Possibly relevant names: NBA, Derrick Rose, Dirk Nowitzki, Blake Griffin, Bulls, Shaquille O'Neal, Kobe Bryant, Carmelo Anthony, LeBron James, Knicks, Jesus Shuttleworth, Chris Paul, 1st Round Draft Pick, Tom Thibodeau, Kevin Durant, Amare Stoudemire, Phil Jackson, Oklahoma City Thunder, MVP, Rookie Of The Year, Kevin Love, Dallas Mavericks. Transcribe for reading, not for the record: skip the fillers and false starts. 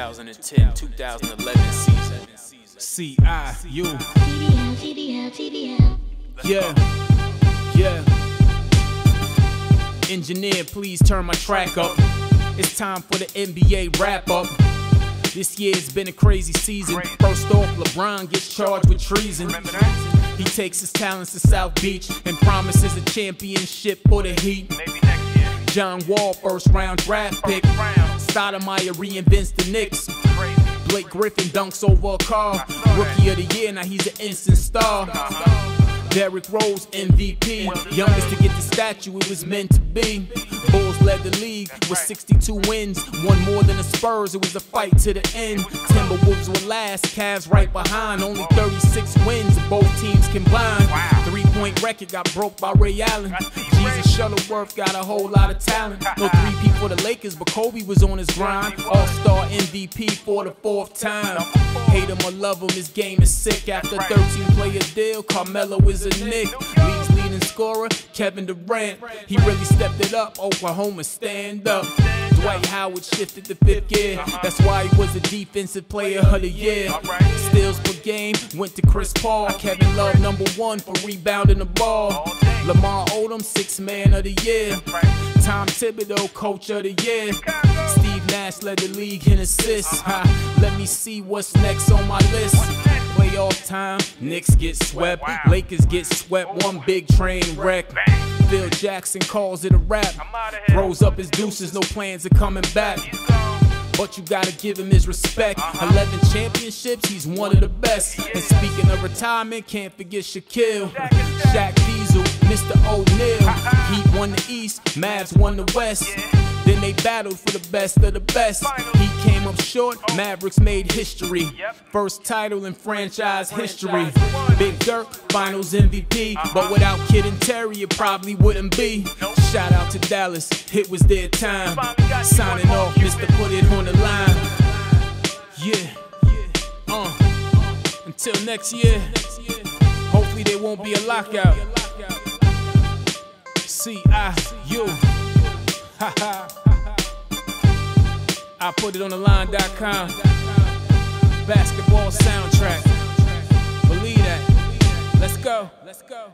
2010-2011 season. C.I.U. TDL. Yeah. Engineer, please turn my track up. It's time for the NBA wrap-up. This year's been a crazy season. First off, LeBron gets charged with treason. He takes his talents to South Beach and promises a championship for the Heat. John Wall, first-round draft pick. Stoudemire reinvents the Knicks. Blake Griffin dunks over a car. Rookie of the year, now he's an instant star. Derrick Rose, MVP. Youngest to get the statue, it was meant to be. Bulls led the league with 62 wins. One more than the Spurs, it was a fight to the end. Timberwolves were last, Cavs right behind. Only 36 wins, both teams combined. Three-point record got broke by Ray Allen. Jesus Shuttleworth got a whole lot of talent. No 3P for the Lakers, but Kobe was on his grind. All-star MVP for the 4th time. Hate him or love him, his game is sick. After 13-player deal, Carmelo is a Knick. League's leading scorer, Kevin Durant. He really stepped it up, Oklahoma stand up. Dwight Howard shifted to 5th gear. That's why he was a defensive player of the year. Steals per game went to Chris Paul. Kevin Love #1 for rebounding the ball. Lamar Odom, 6th man of the year. Tom Thibodeau, coach of the year. Steve Nash led the league in assists. Let me see what's next on my list. Playoff time, Knicks get swept. Lakers get swept, one big train wreck. Phil Jackson calls it a wrap. Throws up his deuces, no plans of coming back. But you gotta give him his respect. 11 championships, he's one of the best. And speaking of retirement, can't forget Shaquille. Shaq Diesel, Mr. O'Neal. Heat won the East, Mavs won the West. Then they battled for the best of the best. He came up short, Mavericks made history. First title in franchise history. Big Dirk, finals MVP. But without Kid and Terry, it probably wouldn't be. Shout out to Dallas, it was their time. Signing off, Mr. Put It On The Line. Until next year, hopefully there won't be a lockout. C.I.U. I put it on the line.com. Basketball soundtrack. Believe that. Let's go.